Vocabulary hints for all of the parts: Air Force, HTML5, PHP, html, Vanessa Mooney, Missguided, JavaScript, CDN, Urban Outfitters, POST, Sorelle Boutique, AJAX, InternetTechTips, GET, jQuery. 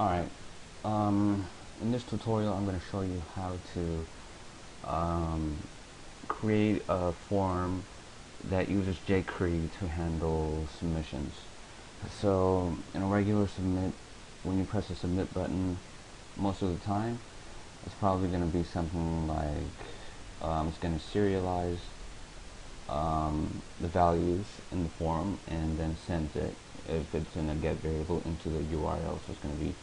Alright, in this tutorial I'm going to show you how to create a form that uses jQuery to handle submissions. So in a regular submit, when you press the submit button, most of the time it's probably going to be something like it's going to serialize the values in the form and then sends it, if it's in a get variable, into the URL. So it's going to be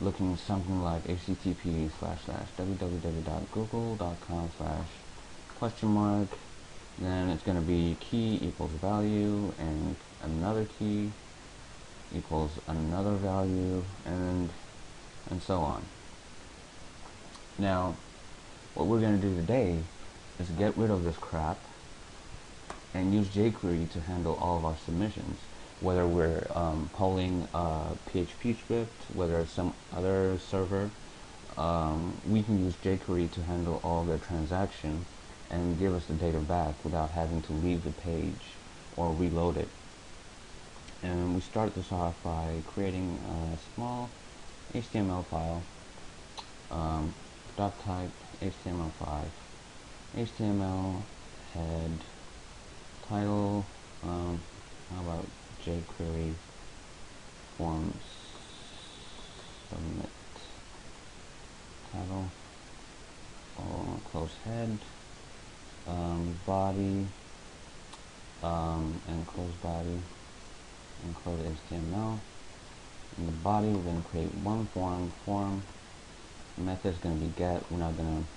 looking something like http://www.google.com/?, then it's going to be key equals value and another key equals another value and so on. Now what we're going to do today is get rid of this crap and use jQuery to handle all of our submissions, whether we're polling a PHP script, whether it's some other server. We can use jQuery to handle all their transactions and give us the data back without having to leave the page or reload it. And we start this off by creating a small HTML file, dot type HTML5, HTML head, title, how about jQuery form submit, title, close head, body, and close body, and close HTML. In the body we're going to create one form. The method is going to be get. We're not going to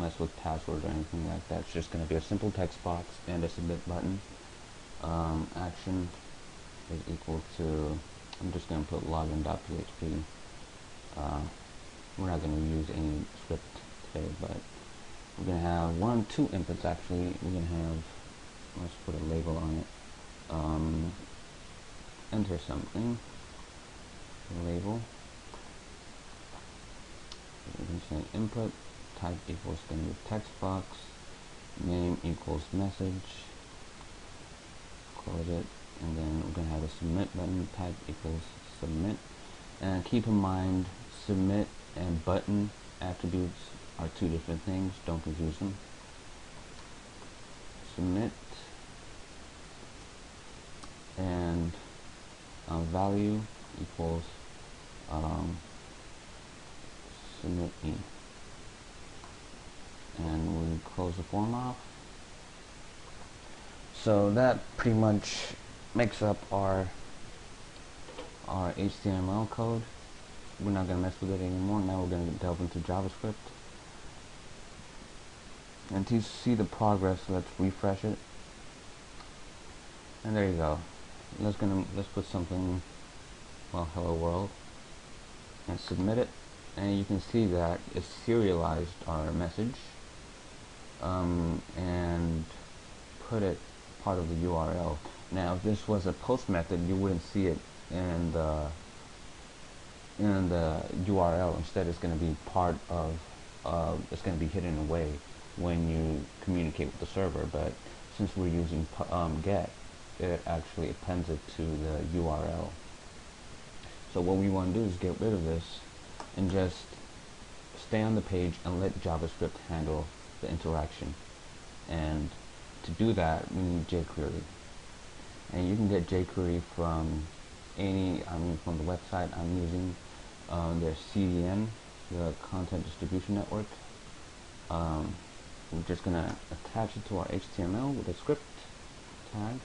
mess with password or anything like that. It's just going to be a simple text box and a submit button. Action is equal to, I'm just going to put login.php. We're not going to use any script today, but we're going to have two inputs actually. We're going to have, let's put a label on it, enter something, label, we're going to say input, type equals going to be text box, name equals message, close it, and then we're going to have a submit button, type equals submit. And keep in mind, submit and button attributes are two different things, don't confuse them. Submit and value equals submit E, and we close the form off. So that pretty much makes up our HTML code. We're not going to mess with it anymore. Now we're going to delve into JavaScript. And to see the progress, let's refresh it. And there you go. Let's put something, well, hello world, and submit it. And you can see that it's serialized our message and put it part of the URL. Now, if this was a post method, you wouldn't see it in the URL. Instead, it's going to be part of. It's going to be hidden away when you communicate with the server, but since we're using get, it actually appends it to the URL. So what we want to do is get rid of this and just stay on the page and let JavaScript handle the interaction. And to do that, we need jQuery. And you can get jQuery from from the website I'm using, their CDN, the Content Distribution Network. We're just going to attach it to our HTML with a script tag,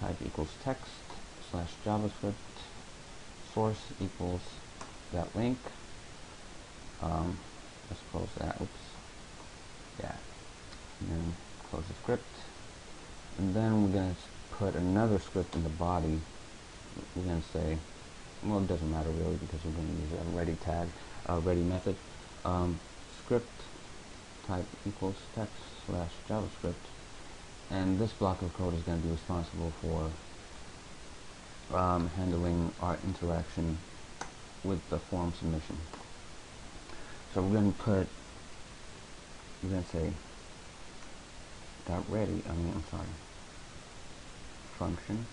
type equals text / JavaScript, source equals that link, let's close that, oops, yeah, and then close the script, and then we're going to put another script in the body. We're going to say, well, it doesn't matter really because we're going to use a ready tag, ready method, script type equals text / JavaScript, and this block of code is going to be responsible for handling our interaction with the form submission. So we're going to say function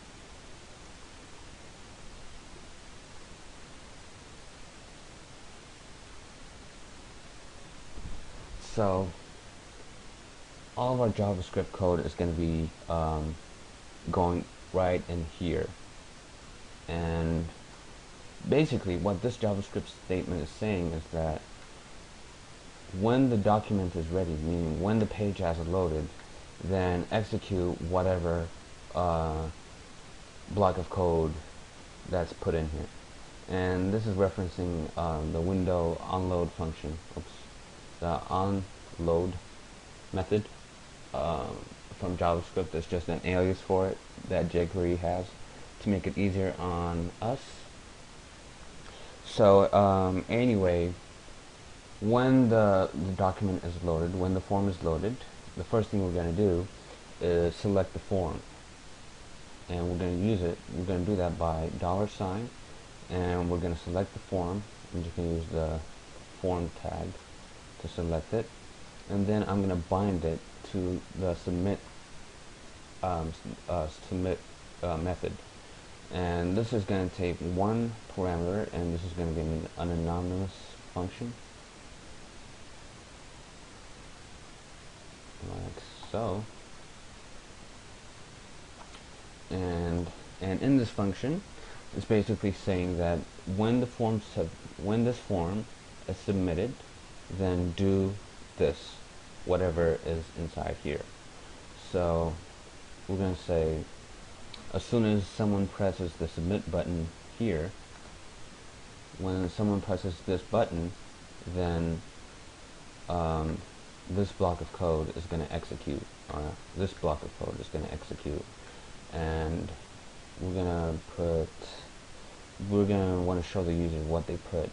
So all of our JavaScript code is going to be going right in here. And basically what this JavaScript statement is saying is that when the document is ready, meaning when the page has loaded, then execute whatever block of code that's put in here. And this is referencing the window onload function, the onload method from JavaScript. That's just an alias for it that jQuery has to make it easier on us. So anyway, when the document is loaded, when the form is loaded, the first thing we're going to do is select the form, and we're going to use it. We're going to do that by $, and we're going to select the form, and you can use the form tag to select it, and then I'm going to bind it to the submit method. And this is going to take one parameter, and this is going to be an anonymous function, like so. And in this function, it's basically saying that when the form is submitted, then do this, whatever is inside here. So we're going to say, as soon as someone presses the submit button here, when someone presses this button, then this block of code is going to execute, and we're going to want to show the user what they put.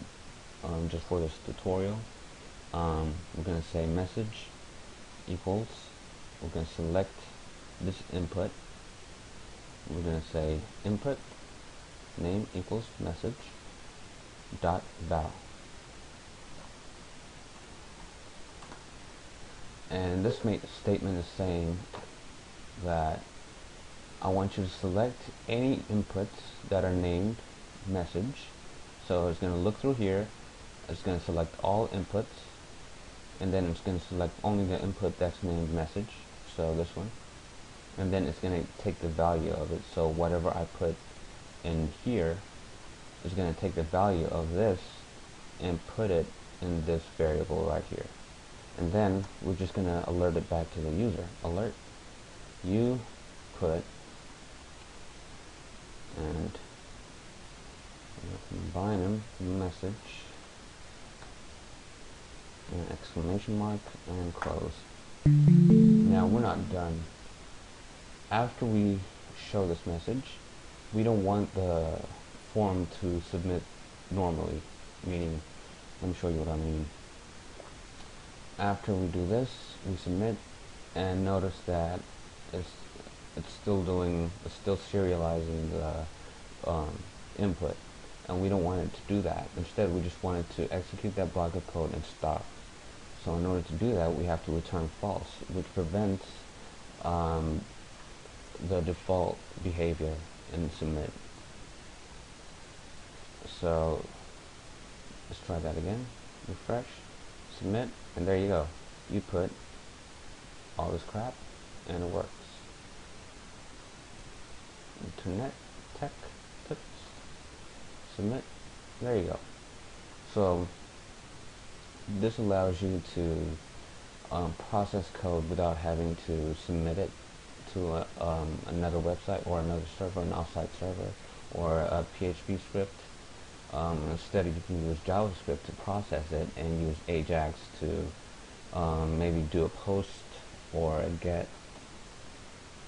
Just for this tutorial, we're going to say message equals, we're going to select this input, we're going to say input name equals message dot val, and this statement is saying that I want you to select any inputs that are named message. So it's going to look through here, it's going to select all inputs, and then it's going to select only the input that's named message, so this one, and then it's going to take the value of it. So whatever I put in here is going to take the value of this and put it in this variable right here, and then we're just going to alert it back to the user. Alert, you put, and combine them, message, and exclamation mark, and close. Now we're not done. After we show this message, we don't want the form to submit normally, meaning, let me show you what I mean. After we do this, we submit, and notice that it's still serializing the input, and we don't want it to do that. Instead, we just want it to execute that block of code and stop. So in order to do that, we have to return false, which prevents the default behavior in submit. So let's try that again. Refresh, submit, and there you go. You put all this crap, and it works. Internet tech tips. Submit. There you go. So this allows you to process code without having to submit it to another website or another server, an offsite server, or a PHP script. Instead, you can use JavaScript to process it, and use AJAX to maybe do a POST or a GET,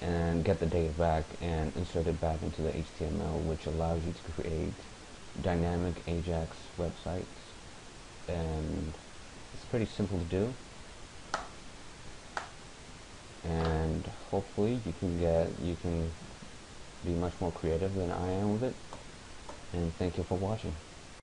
and get the data back and insert it back into the HTML, which allows you to create dynamic AJAX websites. And it's pretty simple to do, and hopefully you can be much more creative than I am with it. And thank you for watching.